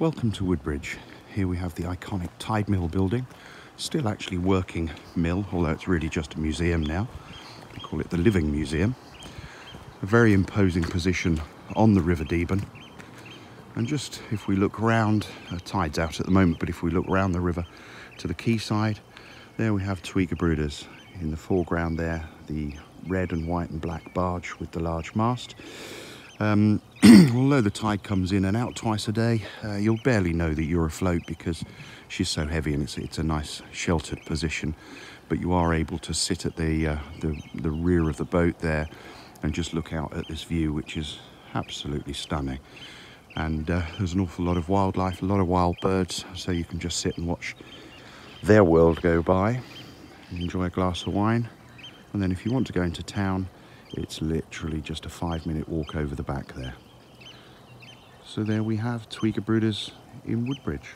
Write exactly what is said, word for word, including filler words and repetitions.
Welcome to Woodbridge. Here we have the iconic Tide Mill building, still actually working mill, although it's really just a museum now. We call it the Living Museum. A very imposing position on the River Deben. And just if we look round, uh, tide's out at the moment, but if we look round the river to the quayside, there we have Twee Gebroeders. In the foreground there, the red and white and black barge with the large mast. Um, although the tide comes in and out twice a day, uh, you'll barely know that you're afloat because she's so heavy, and it's, it's a nice sheltered position. But you are able to sit at the, uh, the, the rear of the boat there and just look out at this view, which is absolutely stunning. And uh, there's an awful lot of wildlife, a lot of wild birds, so you can just sit and watch their world go by, enjoy a glass of wine. And then if you want to go into town, it's literally just a five minute walk over the back there. So there we have Twee Gebroeders in Woodbridge.